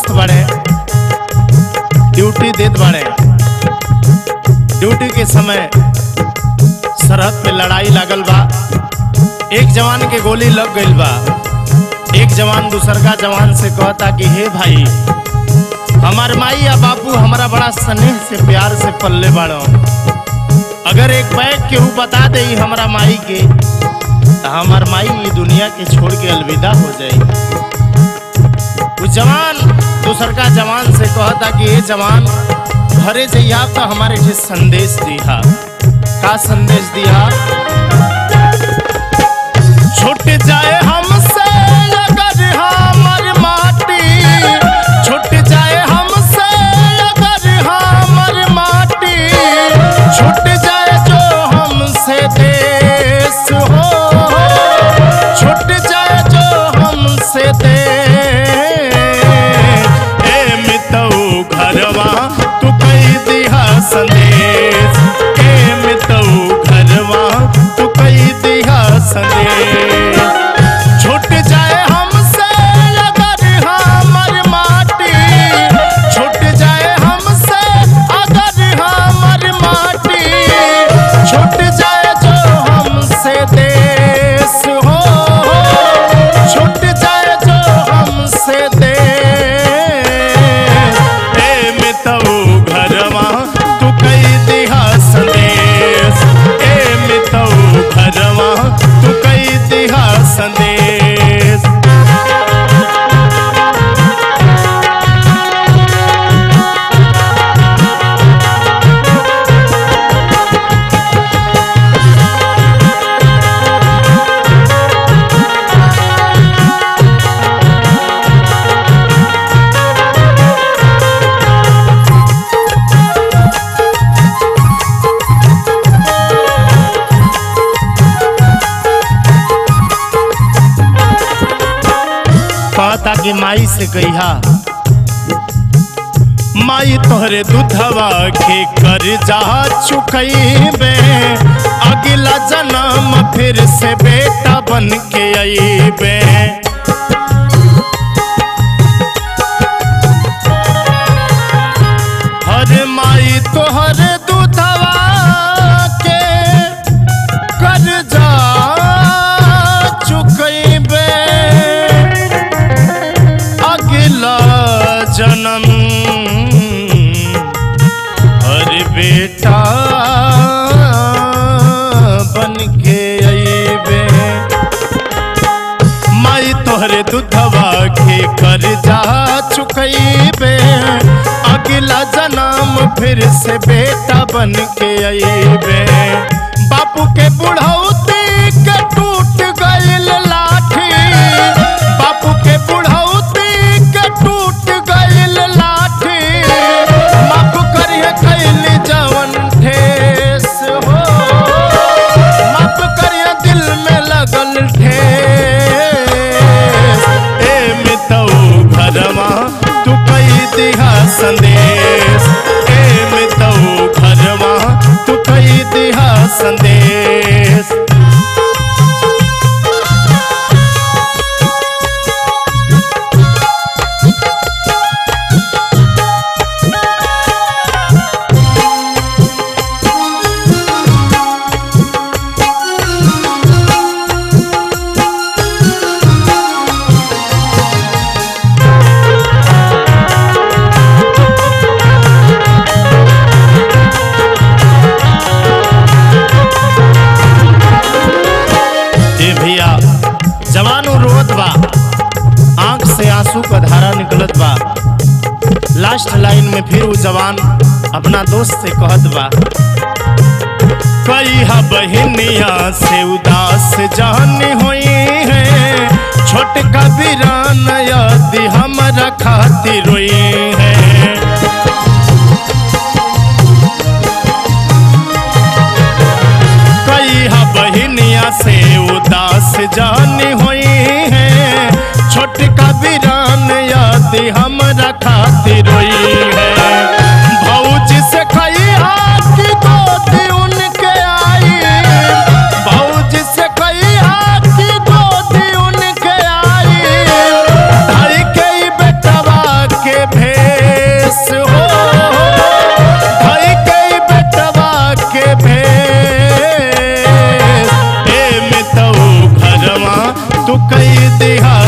मस्त बढ़े, ड्यूटी देत बढ़े। ड्यूटी के समय सरहद पे लड़ाई लागल बा, एक जवान के गोली लग गई बा। एक जवान दूसर का जवान से कहता कि हे भाई, हमार माई या बापू हमारा बड़ा स्नेह से प्यार से पल्ले बाड़ो, अगर एक बैग केहू बता दे हमारा माई के तो हमार माई ये दुनिया के छोड़ के अलविदा हो जाए। जवान दूसर का जवान से कहता कि ये जवान घरे जइया तो हमारे के संदेश दिया। का संदेश दिया? छुट जाए हमसे अगर हमार माटी, छुट जाए हमसे अगर हमार माटी, छुट जाए जो हमसे देश हो, छुट जाए जो हमसे देश। ए मितौ घरवा तू कई दिया संदेश, ए मितौ घरवा तू कई दिया संदेश। छुट जाए हमसे अगर हमार माटी, छुट जाए हमसे अगर हमार माटी, छुट जाए जो हमसे देश हो, छुट जाए जो हमसे देश। ए मितौ घरवा तू कई दिया संदेश, ए मितौ घरवा तू कई दिया संदेश। कहता कि माई से कहिया, माई तोहरे दूधवा के कर्जा चुकईबे, अगला जन्म फिर से बेटा बन के आईबे। हर माई तोहरे दूधवा के कर्जा चुकईबे, जन्म हर बेटा बन के आईबे। माई तोहरे दूधवा के कर्जा चुकईबे, अगला जन्म फिर से बेटा बन के आईबे। बापू के बुढ़ौती के टूट गइल लाठी, बापू के बुढ़ौती के टूट लाठी, माफ करिए कैल जवन ठेस हो, माफ करिए दिल में लगल ठेस। ए मितौ घरवा तू कई दिया संदेश, ए मितौ घरवा तू कई दिया संदेश। आंसू का धारा निकलत बा। लास्ट लाइन में फिर वो जवान अपना दोस्त से कहत बा, कहिया बहनिया से उदास जानी हुई है, छोटका वीरान यदि हमरा खातिर रोई है। कहिया बहनिया से उदास जानी हुई है, छोटका वीरान यदि हमरा खातिर रोई है। भौजी से कहिया कि गोद उनके आई, भौजी से कहिया कि गोद उनके आई, धर के बेटवा के इतिहास।